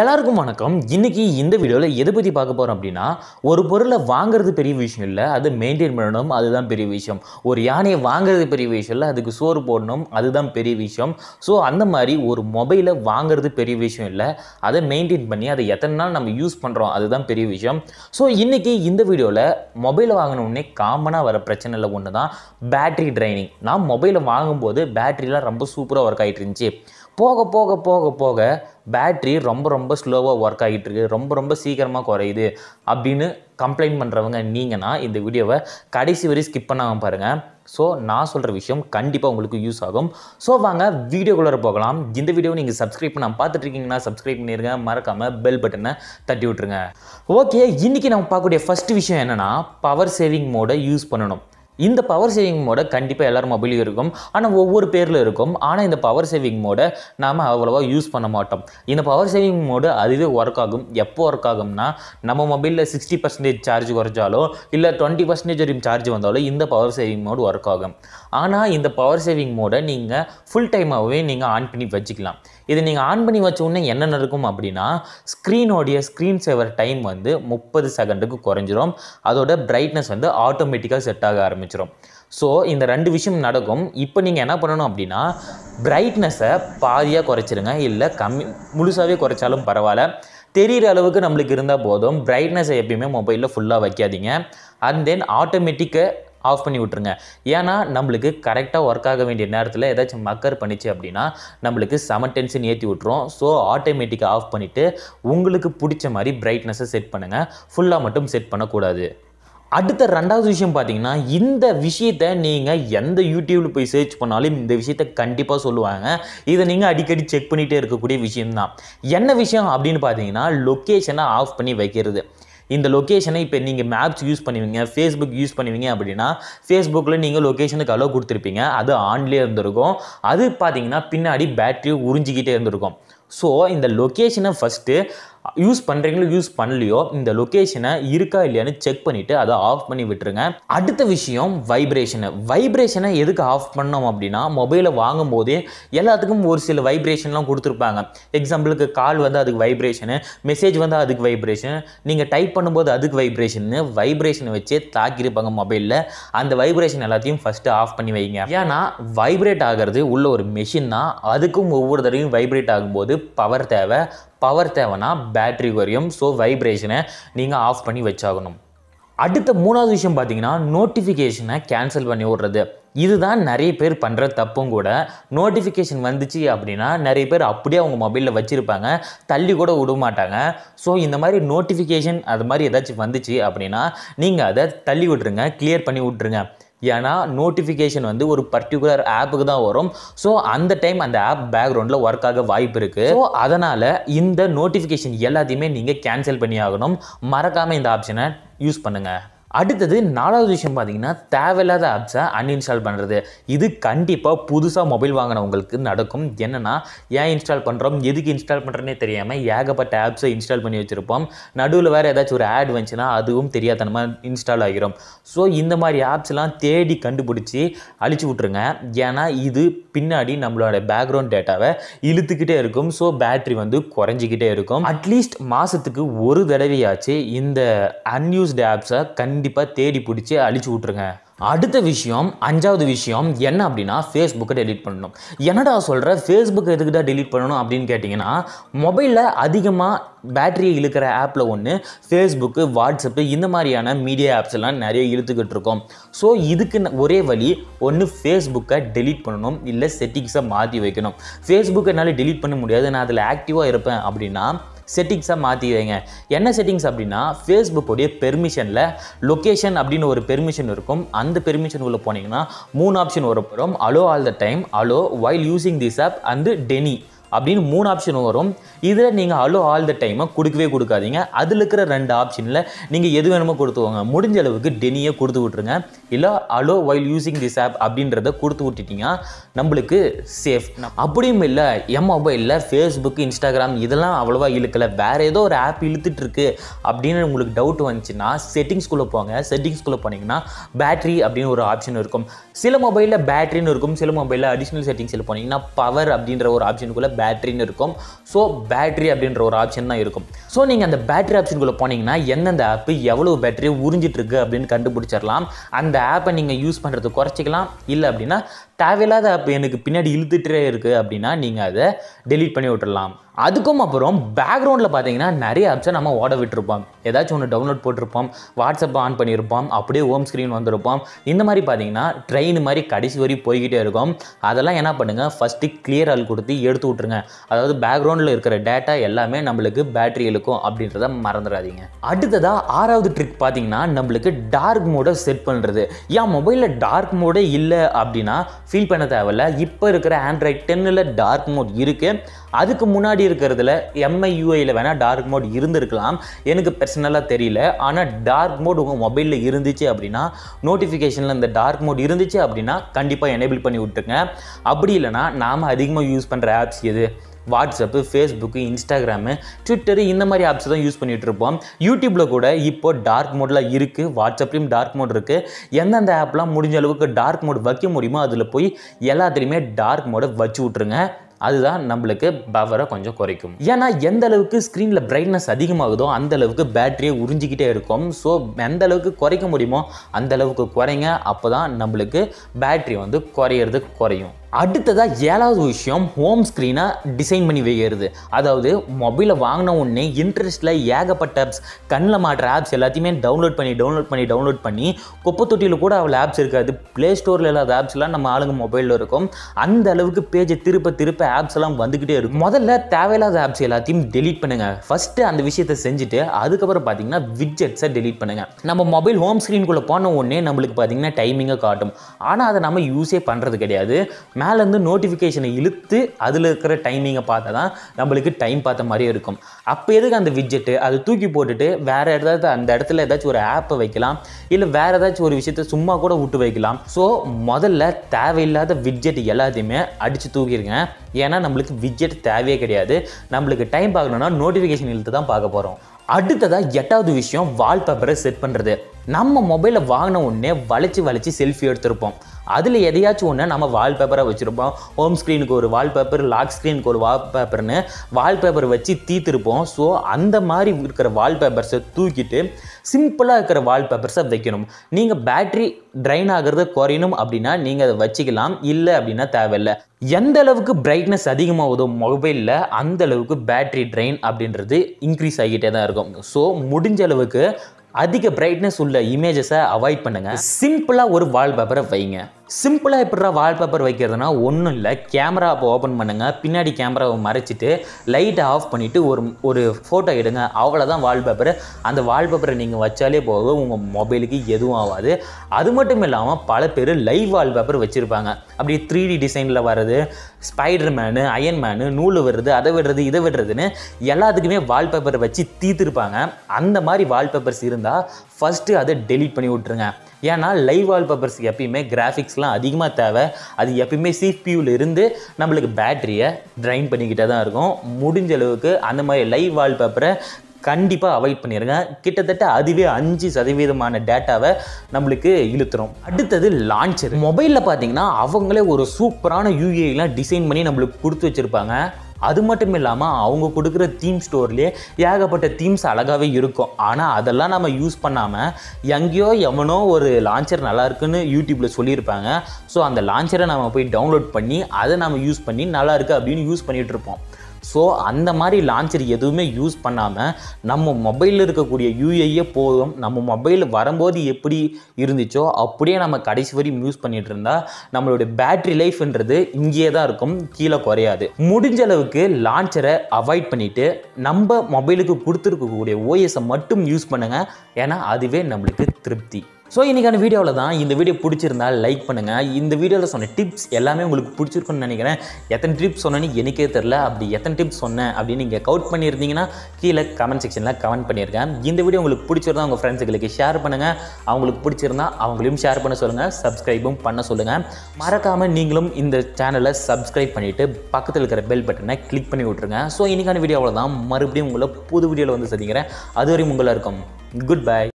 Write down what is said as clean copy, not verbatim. எல்லாருக்கும் வணக்கம். இன்றைக்கி இந்த வீடியோவில் எதை பற்றி பார்க்க போகிறோம் அப்படின்னா, ஒரு பொருளை வாங்குறது பெரிய விஷயம் இல்லை, அது மெயின்டைன் பண்ணணும், அதுதான் பெரிய விஷயம். ஒரு யானையை வாங்குறது பெரிய விஷயம் இல்லை, அதுக்கு சோறு போடணும், அதுதான் பெரிய விஷயம். ஸோ அந்த மாதிரி ஒரு மொபைலை வாங்குறது பெரிய விஷயம் இல்லை, அதை மெயின்டைன் பண்ணி அதை எத்தனை நாள் நம்ம யூஸ் பண்ணுறோம் அதுதான் பெரிய விஷயம். ஸோ இன்றைக்கி இந்த வீடியோவில் மொபைலை வாங்கினோடனே காமனாக வர பிரச்சனையில் ஒன்று தான் பேட்ரி ட்ரைனிங். நான் மொபைலை வாங்கும்போது பேட்ரிலாம் ரொம்ப சூப்பராக ஒர்க் ஆகிட்டு இருந்துச்சு. போக போக போக போக பேட்ரி ரொம்ப ரொம்ப ஸ்லோவாக ஒர்க் ஆகிட்டுருக்கு, ரொம்ப ரொம்ப சீக்கிரமாக குறையுது அப்படின்னு கம்ப்ளைண்ட் பண்ணுறவங்க நீங்கன்னா இந்த வீடியோவை கடைசி வரை ஸ்கிப் பண்ணாமல் பாருங்கள். ஸோ நான் சொல்கிற விஷயம் கண்டிப்பாக உங்களுக்கு யூஸ் ஆகும். ஸோ வாங்க வீடியோக்குள்ளே போகலாம். இந்த வீடியோவை நீங்கள் சப்ஸ்கிரைப் பண்ணாமல் பார்த்துட்ருக்கீங்கன்னா சப்ஸ்கிரைப் பண்ணிடுங்க, மறக்காமல் பெல் பட்டனை தட்டி விட்டுருங்க. ஓகே, இன்றைக்கி நம்ம பார்க்கக்கூடிய ஃபஸ்ட்டு விஷயம் என்னென்னா, பவர் சேவிங் மோடை யூஸ் பண்ணணும். இந்த பவர் சேவிங் மோடை கண்டிப்பாக எல்லோரும் மொபைலையும் இருக்கும், ஆனால் ஒவ்வொரு பேரில் இருக்கும். ஆனால் இந்த பவர் சேவிங் மோடை நாம் அவ்வளோவா யூஸ் பண்ண மாட்டோம். இந்த பவர் சேவிங் மோடு அதுவே ஒர்க் ஆகும். எப்போ ஒர்க் ஆகும்னா, நம்ம மொபைலில் 60% சார்ஜ் குறைஞ்சாலோ இல்லை 20% வரைக்கும் சார்ஜ் வந்தாலோ இந்த பவர் சேவிங் மோடு ஒர்க் ஆகும். ஆனால் இந்த பவர் சேவிங் மோடை நீங்கள் ஃபுல் டைமாகவே நீங்கள் ஆன் பண்ணி வச்சுக்கலாம். இதை நீங்கள் ஆன் பண்ணி வச்ச உடனே என்ன நடக்கும் அப்படின்னா, ஸ்க்ரீனோடைய ஸ்க்ரீன் சேவர் டைம் வந்து 30 செகண்டுக்கு குறைஞ்சிரும். அதோட பிரைட்னஸ் வந்து ஆட்டோமேட்டிக்காக செட் ஆக ஆரம்பிச்சிடும். ஸோ இந்த ரெண்டு விஷயம் நடக்கும். இப்போ நீங்கள் என்ன பண்ணணும் அப்படின்னா, பிரைட்னஸை பாதியாக குறைச்சிருங்க, இல்லை முழுசாகவே குறைச்சாலும் பரவாயில்ல, தெரிகிற அளவுக்கு நம்மளுக்கு இருந்தால் போதும். பிரைட்னஸை எப்பயுமே மொபைலில் ஃபுல்லாக வைக்காதீங்க. அண்ட் தென் ஆட்டோமேட்டிக்கை ஆஃப் பண்ணி விட்ருங்க. ஏன்னா நம்மளுக்கு கரெக்டாக ஒர்க் ஆக வேண்டிய நேரத்தில் ஏதாச்சும் மக்கர் பண்ணிச்சு அப்படின்னா நம்மளுக்கு செம டென்ஷன் ஏற்றி விட்ருவோம். ஸோ ஆட்டோமேட்டிக்காக ஆஃப் பண்ணிவிட்டு உங்களுக்கு பிடிச்ச மாதிரி பிரைட்னஸை செட் பண்ணுங்கள், ஃபுல்லாக மட்டும் செட் பண்ணக்கூடாது. அடுத்த ரெண்டாவது விஷயம் பார்த்தீங்கன்னா, இந்த விஷயத்தை நீங்கள் எந்த யூடியூப்பில் போய் சர்ச் பண்ணாலும் இந்த விஷயத்தை கண்டிப்பாக சொல்லுவாங்க. இதை நீங்கள் அடிக்கடி செக் பண்ணிகிட்டே இருக்கக்கூடிய விஷயம்தான். என்ன விஷயம் அப்படின்னு பார்த்தீங்கன்னா, லொக்கேஷனை ஆஃப் பண்ணி வைக்கிறது. இந்த லொக்கேஷனை இப்போ நீங்கள் மேப்ஸ் யூஸ் பண்ணுவீங்க, ஃபேஸ்புக் யூஸ் பண்ணுவீங்க அப்படின்னா ஃபேஸ்புக்கில் நீங்கள் லொக்கேஷனுக்கு அலோ கொடுத்துருப்பீங்க, அது ஆன்லேயே இருந்திருக்கும். அது பார்த்தீங்கன்னா பின்னாடி பேட்ரி உறிஞ்சிக்கிட்டே இருந்திருக்கும். ஸோ இந்த லொக்கேஷனை ஃபஸ்ட்டு யூஸ் பண்ணுறீங்களோ யூஸ் பண்ணலையோ, இந்த லொக்கேஷனை இருக்கா இல்லையான்னு செக் பண்ணிவிட்டு அதை ஆஃப் பண்ணி விட்டுருங்க. அடுத்த விஷயம் வைப்ரேஷனை. வைப்ரேஷனை எதுக்கு ஆஃப் பண்ணோம் அப்படின்னா, மொபைலை வாங்கும் போதே எல்லாத்துக்கும் ஒரு சில வைப்ரேஷன்லாம் கொடுத்துருப்பாங்க. எக்ஸாம்பிளுக்கு கால் வந்து அதுக்கு வைப்ரேஷனு, மெசேஜ் வந்து அதுக்கு வைப்ரேஷன், நீங்கள் டைப் பண்ணும்போது அதுக்கு வைப்ரேஷன்னு வைப்ரேஷனை வச்சே தாக்கியிருப்பாங்க மொபைலில். அந்த வைப்ரேஷன் எல்லாத்தையும் ஃபஸ்ட்டு ஆஃப் பண்ணி வைங்க. ஏன்னா வைப்ரேட் ஆகிறது உள்ள ஒரு மெஷின் தான், அதுக்கும் ஒவ்வொரு தடவையும் வைப்ரேட் ஆகும்போது பவர் தேவை. பவர் தேவைன்னா பேட்ரி குறையும். ஸோ வைப்ரேஷனை நீங்கள் ஆஃப் பண்ணி வச்சாகணும். அடுத்த மூணாவது விஷயம் பார்த்தீங்கன்னா, நோட்டிஃபிகேஷனை கேன்சல் பண்ணி விடுறது. இதுதான் நிறைய பேர் பண்ணுற தப்பும் கூட. நோட்டிஃபிகேஷன் வந்துச்சு அப்படின்னா நிறைய பேர் அப்படியே அவங்க மொபைலில் வச்சுருப்பாங்க, தள்ளி கூட விட மாட்டாங்க. ஸோ இந்த மாதிரி நோட்டிஃபிகேஷன் அது மாதிரி ஏதாச்சும் வந்துச்சு அப்படின்னா நீங்கள் அதை தள்ளி விட்ருங்க, கிளியர் பண்ணி விட்ருங்க. ஏன்னா நோட்டிஃபிகேஷன் வந்து ஒரு பர்டிகுலர் ஆப்புக்கு தான் வரும். ஸோ அந்த டைம் அந்த ஆப் பேக்ரவுண்டில் ஒர்க் ஆக வாய்ப்பு இருக்குது. ஸோ அதனால் இந்த நோட்டிஃபிகேஷன் எல்லாத்தையுமே நீங்கள் கேன்சல் பண்ணி ஆகணும். மறக்காமல் இந்த ஆப்ஷனை யூஸ் பண்ணுங்கள். அடுத்தது நாலாவது விஷயம் பார்த்தீங்கன்னா, தேவையில்லாத ஆப்ஸை அன்இன்ஸ்டால் பண்ணுறது. இது கண்டிப்பாக புதுசாக மொபைல் வாங்கினவங்களுக்கு நடக்கும். என்னென்னா, ஏன் இன்ஸ்டால் பண்ணுறோம், எதுக்கு இன்ஸ்டால் பண்ணுறேன்னே தெரியாமல் ஏகப்பட்ட ஆப்ஸை இன்ஸ்டால் பண்ணி வச்சுருப்போம். நடுவில் வேறு ஏதாச்சும் ஒரு ஆட் வந்துச்சுன்னா அதுவும் தெரியாதனமாக இன்ஸ்டால் ஆகிரும். ஸோ இந்த மாதிரி ஆப்ஸ்லாம் தேடி கண்டுபிடிச்சி அழிச்சு விட்ருங்க. ஏன்னா இது பின்னாடி நம்மளோட பேக்ரவுண்ட் டேட்டாவை இழுத்துக்கிட்டே இருக்கும். ஸோ பேட்ரி வந்து குறைஞ்சிக்கிட்டே இருக்கும். அட்லீஸ்ட் மாதத்துக்கு ஒரு தடவையாச்சு இந்த அன்யூஸ்டு ஆப்ஸை கண்டிப்பாக தேடி பிடிச்சி அழிச்சு விட்ருங்க. அடுத்த விஷயம், அஞ்சாவது விஷயம் என்ன அப்படின்னா, ஃபேஸ்புக்கை டெலிட் பண்ணணும். என்னடா சொல்கிற, ஃபேஸ்புக்கை எதுக்கு தான் டெலிட் பண்ணணும் அப்படின்னு கேட்டிங்கன்னா, மொபைலில் அதிகமாக பேட்டரியை இழுக்கிற ஆப்பில் ஒன்று ஃபேஸ்புக்கு, வாட்ஸ்அப்பு, இந்த மாதிரியான மீடியா ஆப்ஸ் எல்லாம் நிறைய இழுத்துக்கிட்டு இருக்கோம். ஸோ இதுக்கு ஒரே வழி, ஒன்று ஃபேஸ்புக்கை டெலிட் பண்ணணும், இல்லை செட்டிங்ஸை மாற்றி வைக்கணும். ஃபேஸ்புக்கை என்னால் டெலிட் பண்ண முடியாது, நான் அதில் ஆக்டிவாக இருப்பேன் அப்படின்னா செட்டிங்ஸாக மாற்றி வைங்க. என்ன செட்டிங்ஸ் அப்படின்னா, ஃபேஸ்புக்கோடைய பெர்மிஷனில் லொக்கேஷன் அப்படின்னு ஒரு பெர்மிஷன் இருக்கும். அந்த பெர்மிஷன் உள்ளே போனீங்கன்னா 3 ஆப்ஷன் வரும். Allow all the time, allow while using this app and deny அப்படின்னு 3 ஆப்ஷன் வரும். இதில் நீங்கள் அலோ ஆல் த டைமை கொடுக்கவே கொடுக்காதீங்க. அதில் இருக்கிற 2 ஆப்ஷனில் நீங்கள் எது வேணுமோ கொடுத்துவோங்க. முடிஞ்ச அளவுக்கு டெனியை கொடுத்து விட்ருங்க, இல்லை allow while using this app அப்படின்றத கொடுத்து விட்டுட்டிங்கன்னா நம்மளுக்கு சேஃப். அப்படியும் இல்லை, என் மொபைலில் ஃபேஸ்புக்கு, இன்ஸ்டாகிராம் இதெல்லாம் அவ்வளோவா இழுக்கலை, வேறு ஏதோ ஒரு ஆப் இழுத்துட்டுருக்கு அப்படின்னு உங்களுக்கு டவுட் வந்துச்சுன்னா செட்டிங்ஸ்குள்ளே போங்க. செட்டிங்ஸ்குள்ளே போனீங்கன்னா பேட்ரி அப்படின்னு ஒரு ஆப்ஷன் இருக்கும். சில மொபைலில் பேட்ரின்னு இருக்கும், சில மொபைலில் அடிஷ்னல் செட்டிங்ஸில் போனீங்கன்னா பவர் அப்படின்ற ஒரு ஆப்ஷனுக்குள்ளே battery irukum. So battery abindra or option na irukum. So neenga and the battery option ku poningna endha app evlo battery urinjittu irukku abindra kandupidichiralam. And the app neenga use pandradhu korachikalam illa abindra தேவையில்லாத app எனக்கு பின்னாடி இழுத்துட்டே இருக்கு அப்படினா நீங்க அதை delete பண்ணி விட்டுறலாம். அதுக்கும் அப்புறம் பேக்ரவுண்ட்ல பாத்தீங்கன்னா நிறைய ஆப்ஷன் நம்ம ஓட விட்டுறோம். ஏதாச்சும் ஒன்னு டவுன்லோட் போட்டுறோம், வாட்ஸ்அப் ஆன் பண்ணிருப்போம், அப்படியே ஹோம் ஸ்கிரீன் வந்திருப்போம். இந்த மாதிரி பாத்தீங்கன்னா ட்ரெயின் மாதிரி கடைசி வரை போயிட்டே இருக்கும். அதெல்லாம் என்ன பண்ணுங்க? ஃபர்ஸ்ட் கிளியர் ஆல் கொடுத்து எடுத்து விட்டுருங்க. அதாவது பேக்ரவுண்ட்ல இருக்கிற டேட்டா எல்லாமே நமக்கு பேட்டரி இழுக்கும் அப்படின்றத மறந்துடாதீங்க. அடுத்ததா ஆறாவது ட்ரிக் பாத்தீங்கன்னா நமக்கு டார்க் மோட செட் பண்றது. ஏன் மொபைல்ல டார்க் மோட இல்ல அப்படினா ஃபீல் பண்ண தேவையில்ல. இப்போ இருக்கிற Android 10ல டார்க் மோட் இருக்கு. அதுக்கு முன்னாடி இருக்கிறதுல MIUIல வேணா டார்க் மோட் இருந்திருக்கலாம், எனக்கு பர்சனலாக தெரியல. ஆனால் டார்க் மோட் உங்கள் மொபைலில் இருந்துச்சு அப்படின்னா, நோட்டிஃபிகேஷனில் இந்த டார்க் மோட் இருந்துச்சு அப்படின்னா கண்டிப்பாக எனேபிள் பண்ணி விட்டுருங்க. அப்படி இல்லைனா நாம் அதிகமாக யூஸ் பண்ணுற ஆப்ஸ் எது? வாட்ஸ்அப்பு, ஃபேஸ்புக்கு, இன்ஸ்டாகிராமு, ட்விட்டரு, இந்த மாதிரி ஆப்ஸ் தான் யூஸ் பண்ணிகிட்டு இருப்போம். யூடியூப்பில் கூட இப்போது டார்க் மோடில் இருக்குது, வாட்ஸ்அப்லேயும் டார்க் மோட் இருக்குது. எந்தெந்த ஆப்லாம் முடிஞ்ச அளவுக்கு டார்க் மோட் வைக்க முடியுமோ அதில் போய் எல்லாத்துலேயுமே டார்க் மோடை வச்சு விட்ருங்க. அதுதான் நம்மளுக்கு பவரை கொஞ்சம் குறைக்கும். ஏன்னா எந்த அளவுக்கு ஸ்க்ரீனில் பிரைட்னஸ் அதிகமாகுதோ அந்த அளவுக்கு பேட்டரியை உறிஞ்சிக்கிட்டே இருக்கும். ஸோ எந்த அளவுக்கு குறைக்க முடியுமோ அந்த அளவுக்கு குறைங்க. அப்போ தான் நம்மளுக்கு பேட்டரி குறையிறது குறையும். அடுத்ததாக ஏழாவது விஷயம் ஹோம் ஸ்க்ரீனை டிசைன் பண்ணி வைக்கிறது. அதாவது மொபைலை வாங்கின உடனே இன்ட்ரெஸ்ட்டில் ஏகப்பட்ட ஆப்ஸ், கண்ணில் மாட்டுற ஆப்ஸ் எல்லாத்தையுமே டவுன்லோட் பண்ணி குப்பை தொட்டியில் கூட அவ்வளோ ஆப்ஸ் இருக்காது. ப்ளே ஸ்டோரில் இல்லாத ஆப்ஸ்லாம் நம்ம ஆளுங்க மொபைலில் இருக்கும். அந்த அளவுக்கு பேஜை திருப்ப ஆப்ஸ் எல்லாம் வந்துக்கிட்டே இருக்கும். முதல்ல தேவையில்லாத ஆப்ஸ் எல்லாத்தையும் டெலீட் பண்ணுங்கள். ஃபஸ்ட்டு அந்த விஷயத்தை செஞ்சுட்டு அதுக்கப்புறம் பார்த்தீங்கன்னா விட்ஜெட்ஸை டெலீட் பண்ணுங்கள். நம்ம மொபைல் ஹோம் ஸ்க்ரீனுக்குள்ளே போன உடனே நம்மளுக்கு பார்த்தீங்கன்னா டைமிங்கை காட்டும். ஆனால் அதை நம்ம யூஸே பண்ணுறது கிடையாது. மேலேருந்து நோட்டிஃபிகேஷனை இழுத்து அதில் இருக்கிற டைமிங்கை பார்த்தா தான் நம்மளுக்கு டைம் பார்த்த மாதிரியே இருக்கும். அப்போ எதுக்கு அந்த விட்ஜெட்டு? அதை தூக்கி போட்டுட்டு வேறு ஏதாவது அந்த இடத்துல ஏதாச்சும் ஒரு ஆப்பை வைக்கலாம், இல்லை வேறு ஏதாச்சும் ஒரு விஷயத்தை சும்மா கூட விட்டு வைக்கலாம். ஸோ முதல்ல தேவையில்லாத விட்ஜெட் எல்லாத்தையுமே அடித்து தூக்கிடுங்க. ஏன்னா நம்மளுக்கு விட்ஜெட் தேவையே கிடையாது. நம்மளுக்கு டைம் பார்க்கணுன்னா நோட்டிஃபிகேஷன் இழுத்து தான் பார்க்க போகிறோம். அடுத்ததாக எட்டாவது விஷயம் வால்பேப்பரை செட் பண்ணுறது. நம்ம மொபைலை வாங்கின உடனே வளைச்சி செல்ஃபி எடுத்திருப்போம். அதில் எதையாச்சும் ஒன்று நம்ம வால்பேப்பராக வச்சுருப்போம். ஹோம் ஸ்க்ரீனுக்கு ஒரு வால்பேப்பர், லாக் ஸ்க்ரீனுக்கு ஒரு வால்பேப்பர்னு வால்பேப்பர் வச்சு தீர்த்திருப்போம். ஸோ அந்த மாதிரி இருக்கிற வால்பேப்பர்ஸை தூக்கிட்டு சிம்பிளாக இருக்கிற வால்பேப்பர்ஸை வைக்கணும். நீங்கள் பேட்ரி ட்ரைன் ஆகிறத குறையணும் அப்படின்னா நீங்கள் அதை வச்சுக்கலாம், இல்லை அப்படின்னா தேவையில்லை. எந்த அளவுக்கு பிரைட்னஸ் அதிகமாகுதோ மொபைலில் அந்த அளவுக்கு பேட்ரி ட்ரைன் அப்படின்றது இன்க்ரீஸ் ஆகிட்டே தான் இருக்கும். ஸோ முடிஞ்ச அளவுக்கு அதிக பிரைட்னஸ் உள்ள இமேஜஸை அவாய்ட் பண்ணுங்கள். சிம்பிளாக ஒரு வால்பேப்பரை வைங்க. சிம்பிளாக எப்படா வால்பேப்பர் வைக்கிறதுனா ஒன்றும் இல்லை. கேமரா அப்போ ஓப்பன் பண்ணுங்கள், பின்னாடி கேமராவை மறைச்சிட்டு லைட்டை ஆஃப் பண்ணிவிட்டு ஒரு ஃபோட்டோ எடுங்க. அவ்வளோதான் வால்பேப்பர். அந்த வால்பேப்பரை நீங்கள் வச்சாலே போக உங்கள் மொபைலுக்கு எதுவும் ஆகாது. அது மட்டும் இல்லாமல் பல பேர் லைவ் வால்பேப்பர் வச்சுருப்பாங்க. அப்படி 3D டிசைனில் வர்றது, ஸ்பைடர் மேனு, அயன்மேனு, நூல் விடுறது, அதை விடுறது, இதை விடுறதுன்னு எல்லாத்துக்குமே வால்பேப்பரை வச்சு தீர்த்துருப்பாங்க. அந்த மாதிரி வால்பேப்பர்ஸ் இருந்தால் ஃபஸ்ட்டு அதை டெலீட் பண்ணி விட்டுருங்க. ஏன்னா லைவ் வால்பேப்பர்ஸ் எப்பயுமே கிராஃபிக்ஸ்லாம் அதிகமாக தேவை. அது எப்பயுமே CPU இருந்து நம்மளுக்கு பேட்டரியை ட்ரைன் பண்ணிக்கிட்டே தான் இருக்கும். முடிஞ்ச அளவுக்கு அந்த மாதிரி லைவ் வால்பேப்பரை கண்டிப்பாக அவாய்ட் பண்ணிடுங்க. கிட்டத்தட்ட அதுவே 5% டேட்டாவை நம்மளுக்கு இழுத்துரும். அடுத்தது லான்ச்சர். மொபைலில் பார்த்தீங்கன்னா அவங்களே ஒரு சூப்பரான UIலாம் டிசைன் பண்ணி நம்மளுக்கு கொடுத்து வச்சுருப்பாங்க. அது மட்டும் இல்லாமல் அவங்க கொடுக்குற தீம் ஸ்டோர்லேயே ஏகப்பட்ட தீம்ஸ் அழகாகவே இருக்கும். ஆனால் அதெல்லாம் நம்ம யூஸ் பண்ணாமல் எங்கேயோ எவனோ ஒரு லான்ச்சர் நல்லாயிருக்குன்னு யூடியூப்பில் சொல்லியிருப்பாங்க. ஸோ அந்த லான்ச்சரை நம்ம போய் டவுன்லோட் பண்ணி அதை நம்ம யூஸ் பண்ணி நல்லாயிருக்கு அப்படின்னு யூஸ் பண்ணிகிட்ருப்போம். ஸோ அந்த மாதிரி லான்ச்சர் எதுவுமே யூஸ் பண்ணாமல் நம்ம மொபைலில் இருக்கக்கூடிய UIயே போதும். நம்ம மொபைல் வரும்போது எப்படி இருந்துச்சோ அப்படியே நம்ம கடைசி வரையும் யூஸ் பண்ணிகிட்டு இருந்தால் நம்மளுடைய பேட்ரி லைஃப்ன்றது இங்கேயே தான் இருக்கும், கீழே குறையாது. முடிஞ்ச அளவுக்கு லான்ச்சரை அவாய்ட் பண்ணிவிட்டு நம்ம மொபைலுக்கு கொடுத்துருக்கக்கூடிய OSஐ மட்டும் யூஸ் பண்ணுங்கள். ஏன்னா அதுவே நம்மளுக்கு திருப்தி. ஸோ இன்றைக்கான வீடியோவில் தான். இந்த வீடியோ பிடிச்சிருந்தால் லைக் பண்ணுங்கள். இந்த வீடியோவில் சொன்ன டிப்ஸ் எல்லாமே உங்களுக்கு பிடிச்சிருக்குன்னு நினைக்கிறேன். எத்தனை டிப்ஸ் சொன்னேன்னு எனக்கே தெரில. அப்படி எத்தனை டிப்ஸ் சொன்னேன் அப்படின்னு நீங்கள் கவுட் பண்ணியிருந்தீங்கன்னா கீழே கமெண்ட் செக்ஷனில் கமெண்ட் பண்ணியிருக்கேன். இந்த வீடியோ உங்களுக்கு பிடிச்சிருந்தா உங்கள் ஃப்ரெண்ட்ஸுகளுக்கு ஷேர் பண்ணுங்கள். அவங்களுக்கு பிடிச்சிருந்தா அவங்களையும் ஷேர் பண்ண சொல்லுங்கள். சப்ஸ்கிரைபும் பண்ண சொல்லுங்கள். மறக்காமல் நீங்களும் இந்த சேனலை சப்ஸ்கிரைப் பண்ணிவிட்டு பக்கத்தில் இருக்கிற பெல் பட்டனை கிளிக் பண்ணி விட்ருங்க. ஸோ இன்றைக்கான வீடியோவில் தான். மறுபடியும் உங்களை புது வீடியோவில் சந்திக்கிறேன். அது வரையும் உங்களாக இருக்கும். Good by.